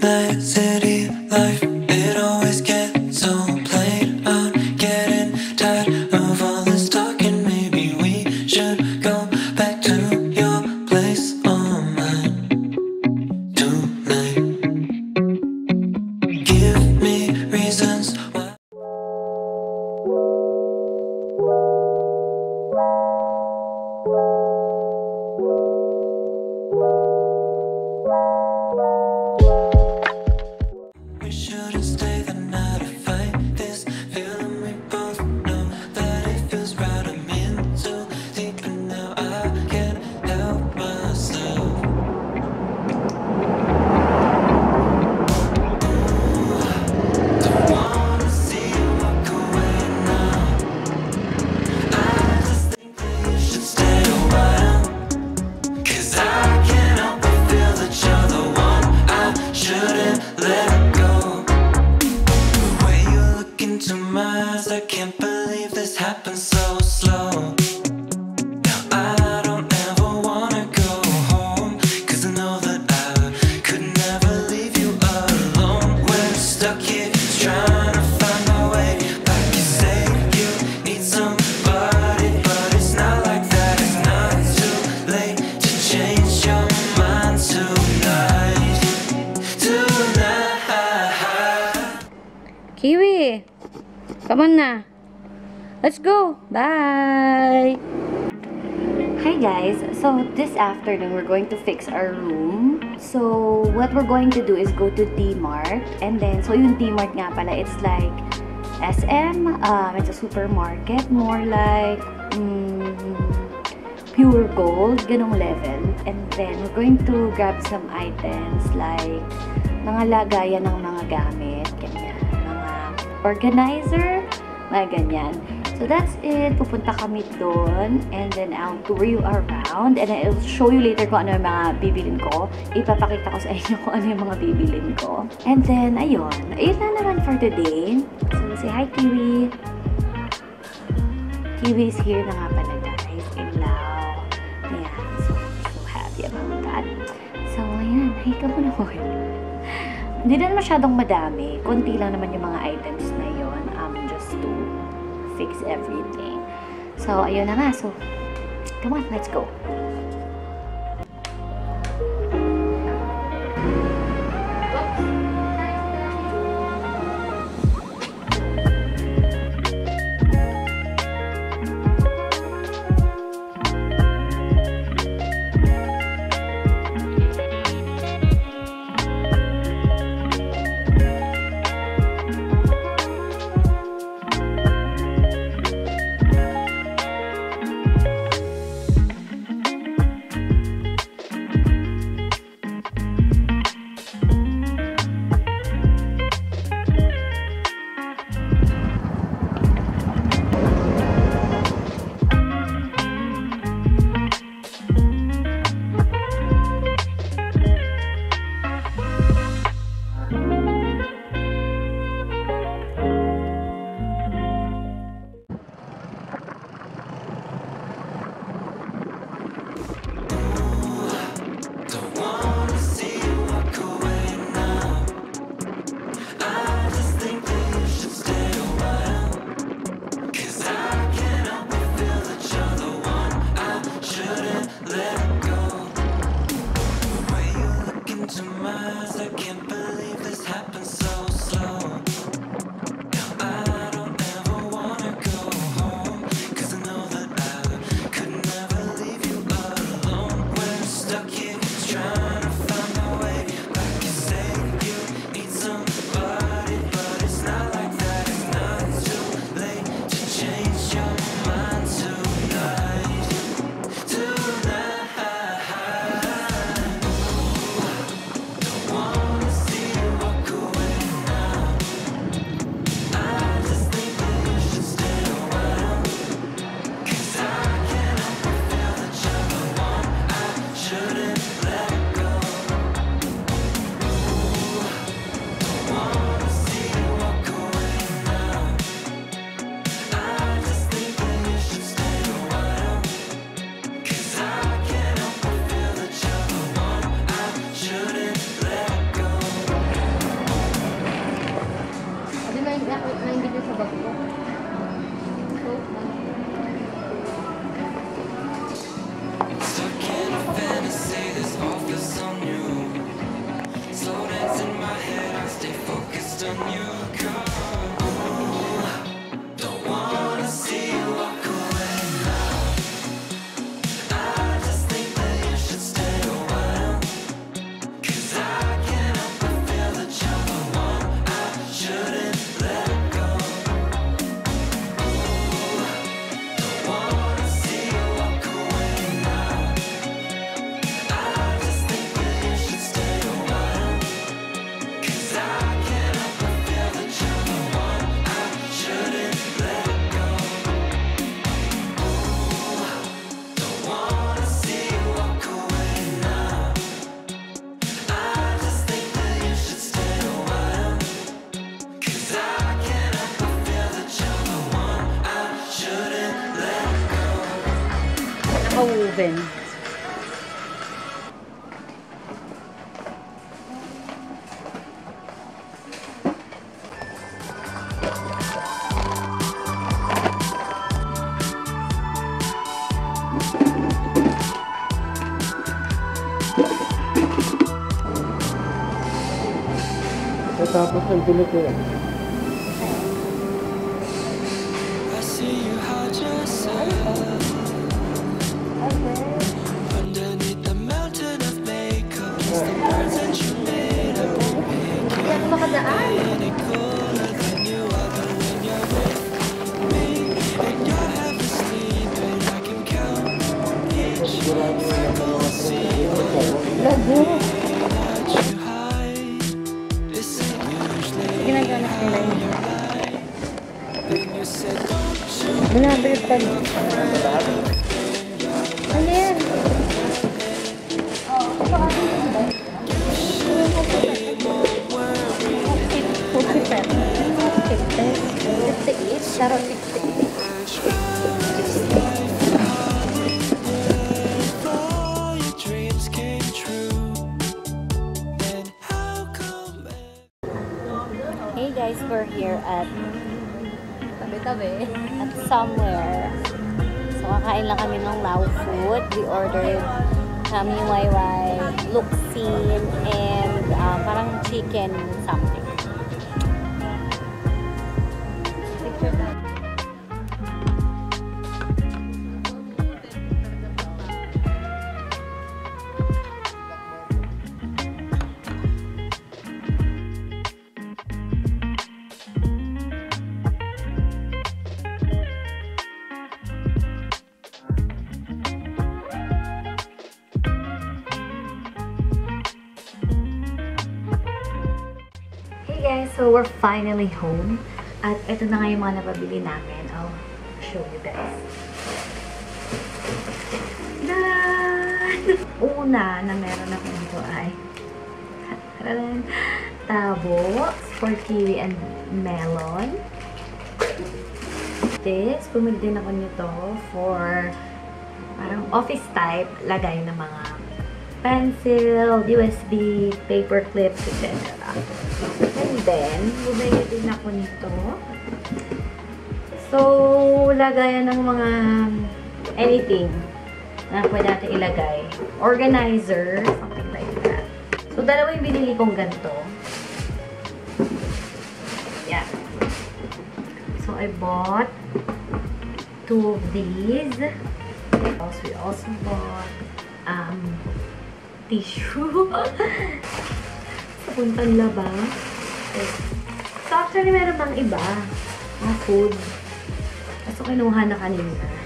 that city life, it always gets so plain. I'm getting tired of all this talking. Maybe we should go back to your place or mine tonight. Give me reasons why. We shouldn't stay the night to fight this feeling. We both know that it feels right. I'm in so deep and now I can't help myself. Don't wanna see you walk away now. I just think that you should stay a while, 'cause I can't help but feel that you're the one. I shouldn't let go. Into my eyes, I can't believe this happened so slow. Now I don't ever wanna go home, 'cause I know that I could never leave you alone. We're stuck here trying to find my way back. You say you need somebody, but it's not like that. It's not too late to change your mind tonight. Tonight. Kiwi! Come on na. Let's go. Bye. Hi guys. So this afternoon we're going to fix our room. So what we're going to do is go to D-Mart, and then so yung D-Mart nga pala, it's like SM. It's a supermarket, more like pure gold, ganong level. And then we're going to grab some items like mga lagayan ng mga gamit, ganyan. Organizer, mga ganyan. So that's it. Pupunta kami doon, and then I'll tour you around, and I'll show you later kung ano yung mga bibilin ko. Ipapakita ko sa inyo kung ano yung mga bibilin ko. And then, ayun na naman for today. So say hi, Kiwi. Kiwi is here na nga pala, guys, in Laos. Ayan, so happy about that. So ayan, hi ka muna ko. Hindi na masyadong madami. Konti lang naman yung mga items na yun. Just to fix everything. So, ayun na nga. So, come on, let's go. 7. Tapos ang bilog ko yan. Yan makadaan. Lago. Malapit ka na. Ano yan? Hey guys, we're here at at somewhere. So, kakain lang kami ng Lao food. We ordered kami wayway, luksin, and parang chicken something. Picture that. So we're finally home at ito na nga yung mga napabili namin. I'll show you guys. Una na meron akong ito ay tabo for kiwi and melon. This, pumili din ako nito for parang office type, lagay ng mga pencil, USB, paper clips, etc. And then, bumili din ako nito. So, lagayan ng mga anything na pwede natin ilagay. Organizer, something like that. So, dalawa yung binili kong ganito. Yeah. So, I bought 2 of these. Also, we also bought tissue. Papuntang labang. So, actually, meron bang iba na food. Kaso, kinuha na kanina.